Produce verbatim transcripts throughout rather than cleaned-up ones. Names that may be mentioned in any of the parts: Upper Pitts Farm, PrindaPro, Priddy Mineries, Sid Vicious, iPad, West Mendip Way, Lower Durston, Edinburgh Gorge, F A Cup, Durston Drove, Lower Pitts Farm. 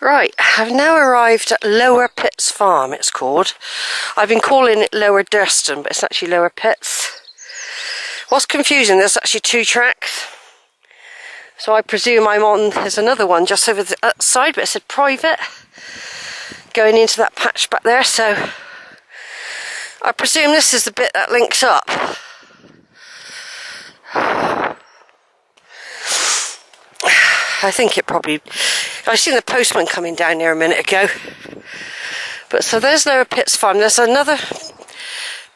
Right, I've now arrived at Lower Pitts Farm, it's called. I've been calling it Lower Durston, but it's actually Lower Pitts. What's confusing, there's actually two tracks. So I presume I'm on, there's another one just over the side, but it said private. Going into that patch back there, so I presume this is the bit that links up. I think it probably... I've seen the postman coming down here a minute ago. But so there's Lower Pitts Farm. There's another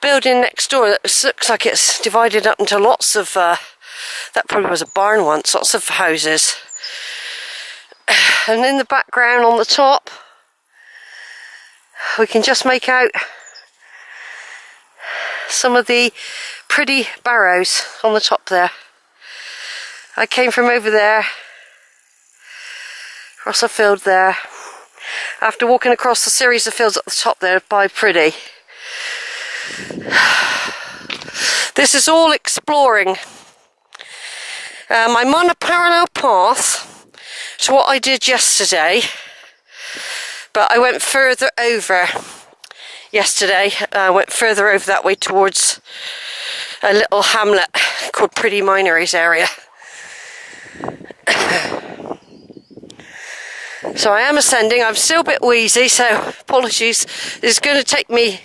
building next door that looks like it's divided up into lots of... Uh, that probably was a barn once, lots of houses. And in the background on the top, we can just make out some of the pretty barrows on the top there. I came from over there, across a field there, after walking across a series of fields at the top there by Priddy. This is all exploring. Um, I'm on a parallel path to what I did yesterday, but I went further over yesterday. I uh, went further over that way towards a little hamlet called Priddy Mineries area. So I am ascending, I'm still a bit wheezy, so apologies. It's going to take me,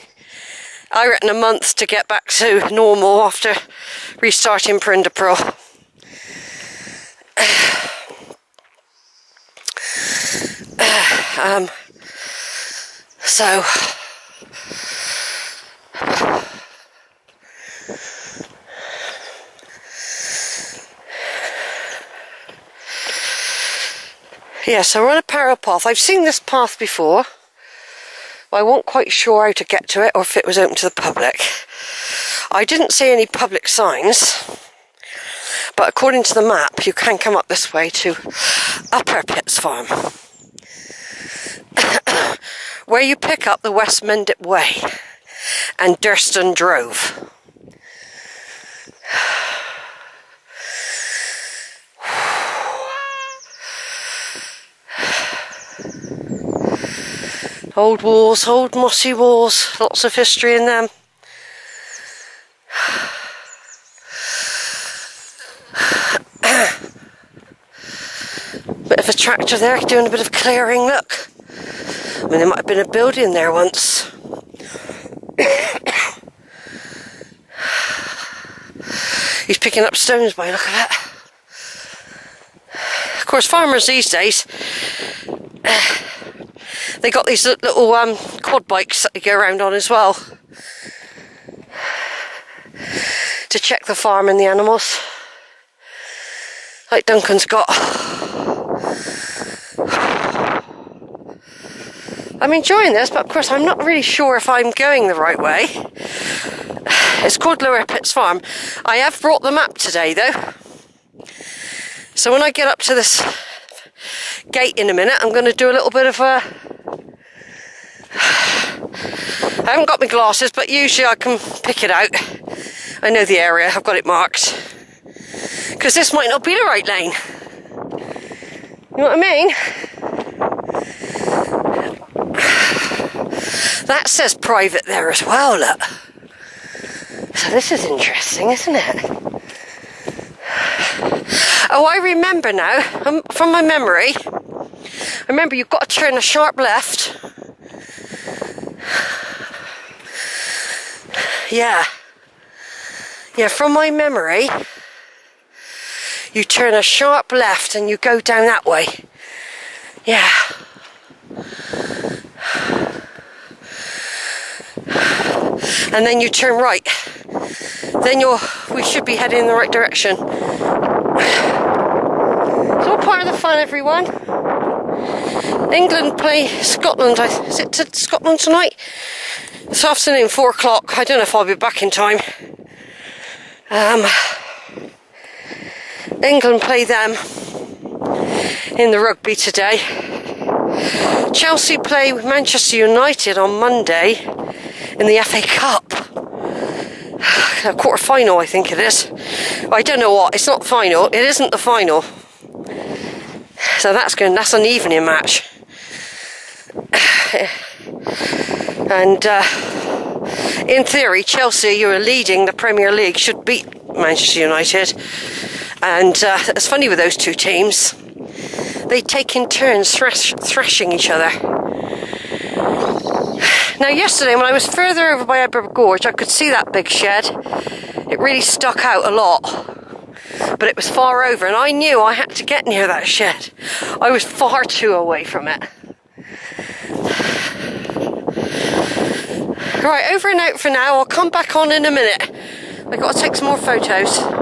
I reckon, a month to get back to normal after restarting PrindaPro. Um, so, yeah, so we're on a parallel path. I've seen this path before, but I wasn't quite sure how to get to it or if it was open to the public. I didn't see any public signs, but according to the map, you can come up this way to Upper Pitts Farm, where you pick up the West Mendip Way and Durston Drove. Old walls, old mossy walls, lots of history in them. Bit of a tractor there doing a bit of clearing, look. I mean, there might have been a building there once. He's picking up stones by the look of that. Of course, farmers these days, uh, they got these little um, quad bikes that they go around on as well to check the farm and the animals, like Duncan's got. I'm enjoying this, but of course I'm not really sure if I'm going the right way. It's called Lower Pitts Farm. I have brought the map today though, so when I get up to this gate in a minute, I'm going to do a little bit of a... I haven't got my glasses, but usually I can pick it out. I know the area, I've got it marked. Because this might not be the right lane. You know what I mean? That says private there as well, look. So this is interesting, isn't it? Oh, I remember now, um, from my memory, I remember you've got to turn a sharp left. Yeah. Yeah, from my memory, you turn a sharp left and you go down that way. Yeah. And then you turn right. Then you're, we should be heading in the right direction. It's all part of the fun, everyone. England play Scotland. I, is it to Scotland tonight? This afternoon, four o'clock. I don't know if I'll be back in time. Um, England play them in the rugby today. Chelsea play with Manchester United on Monday in the F A Cup. A quarter final, I think it is. I don't know what. It's not final. It isn't the final. So that's going. That's an evening match. and uh, in theory, Chelsea, who are leading the Premier League, should beat Manchester United. And uh, it's funny with those two teams, they take in turns thrash, thrashing each other. Now yesterday when I was further over by Edinburgh Gorge, I could see that big shed. It really stuck out a lot, but it was far over and I knew I had to get near that shed. I was far too away from it. Right, over and out for now. I'll come back on in a minute. I've got to take some more photos.